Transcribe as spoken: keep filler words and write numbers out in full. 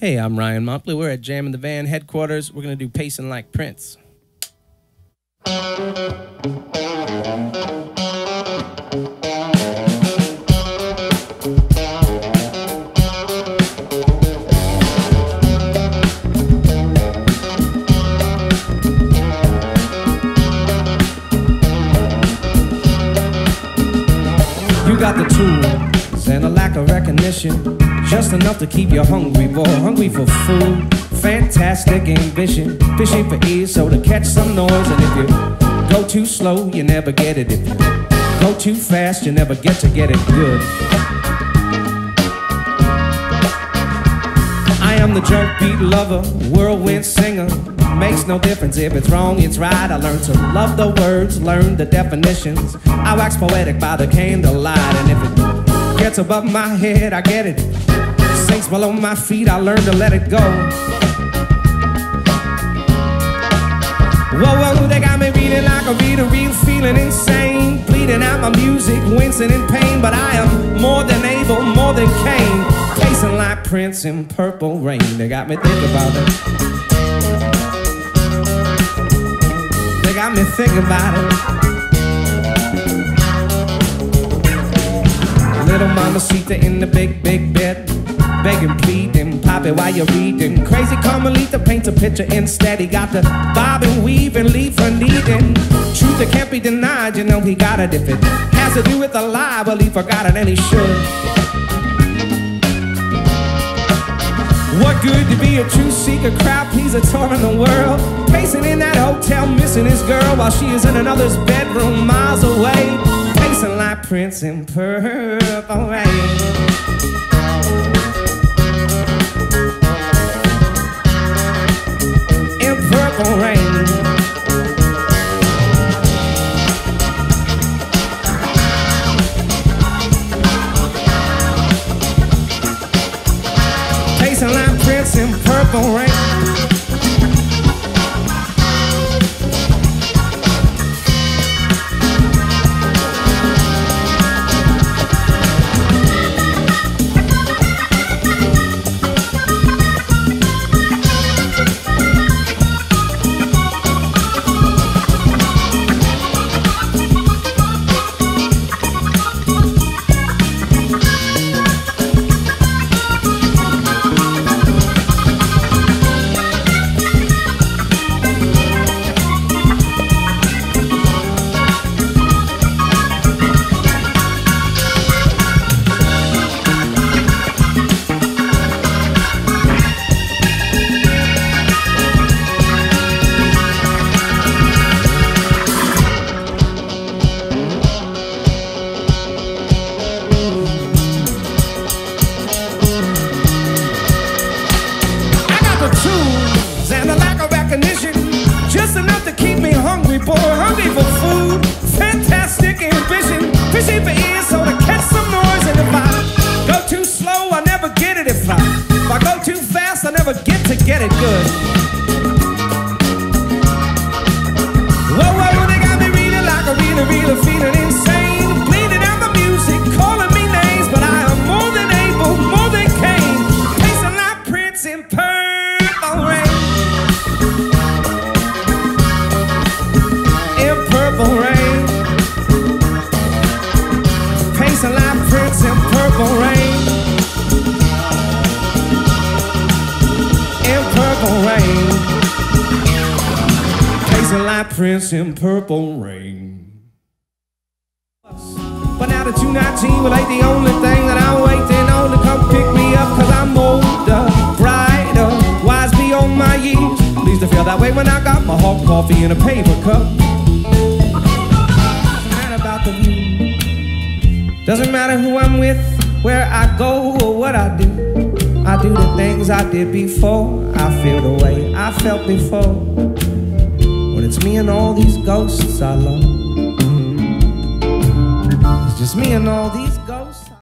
Hey, I'm Ryan Mopley. We're at Jam in the Van headquarters. We're going to do Pacing Like Prince. You got the tools and a lack of recognition, just enough to keep you hungry, boy, hungry for food. Fantastic ambition, fishing for ears so to catch some noise. And if you go too slow, you never get it. If you go too fast, you never get to get it good. I am the jerk beat lover, whirlwind singer. Makes no difference if it's wrong, it's right. I learned to love the words, learn the definitions. I wax poetic by the candlelight. And if it gets above my head, I get it. Sinks below my feet, I learned to let it go. Whoa, whoa, they got me reading like a reader, real feeling insane, bleeding out my music, wincing in pain. But I am more than able, more than Cain, pacing like Prince in purple rain. They got me thinking about it. They got me thinking about it. Little mamacita in the big, big bed, begging, pleading, poppy, while you're reading. Crazy Carmelita paints a picture instead. He got the bob and weave and leave for needing. Truth that can't be denied, you know he got it. If it has to do with a lie, well, he forgot it and he should. What good to be a true seeker, crowd pleaser, touring the world, pacing in that hotel, missing his girl while she is in another's bedroom miles away, pacing like Prince in purple rain. Pacing like Prince in purple rain. Hungry for food, fantastic ambition, fishing for ears so to catch some noise. And if I go too slow, I never get it. If I, if I go too fast, I never get to get it good. Whoa, whoa, they got me reading like a reader, reader, feeling insane, bleeding out the music, calling me names. But I am more than able, more than Cain, pacing like Prince in purple rain. Pacing like Prince in purple rain. In purple rain. Pacing like Prince in purple rain. But now that you're nineteen, well, ain't the only thing that I'm waiting on to come pick me up. Cause I'm older, brighter, wise beyond my years. Pleased to feel that way when I got my hot coffee in a paper cup. Doesn't matter who I'm with, where I go, or what I do. I do the things I did before. I feel the way I felt before. When it's me and all these ghosts I love. It's just me and all these